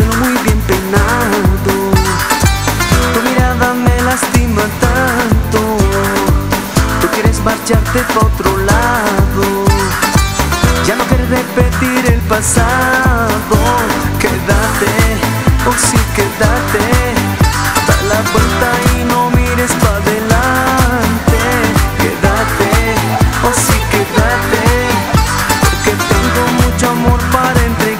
pero muy bien peinado. Tu mirada me lastima tanto, tú quieres marcharte pa' otro lado. Ya no quieres repetir el pasado. Quédate, oh sí, quédate, da la vuelta y no mires pa' adelante. Quédate, oh sí, quédate, porque tengo mucho amor para entregarte.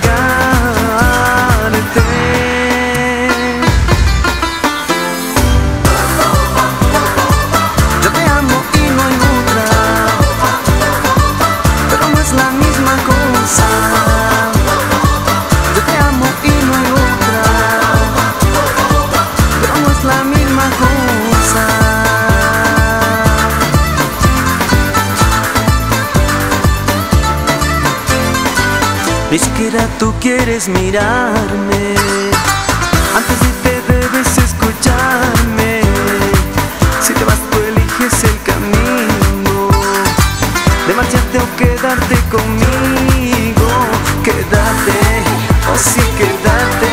Ni siquiera tú quieres mirarme, antes de irte debes escucharme. Si te vas tú eliges el camino, de marcharte o quedarte conmigo. Quédate, oh sí, quédate,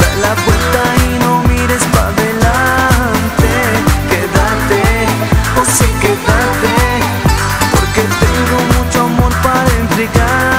da la vuelta y no mires pa' adelante. Quédate, oh sí, quédate, porque tengo mucho amor para entregar.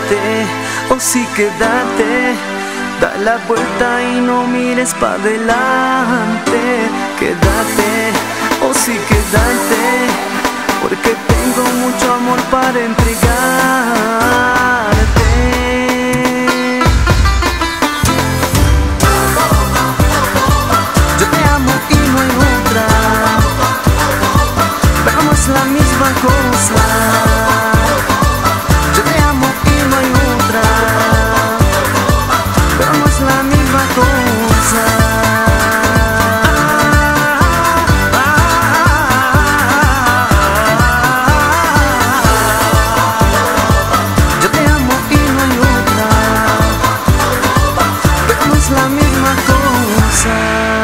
Quédate, oh sí, quédate, da la vuelta y no mires pa' adelante. Quédate, oh sí, quédate, porque tengo mucho amor para entregarte. Yo te amo y no hay otra, pero no es la misma cosa. La misma cosa.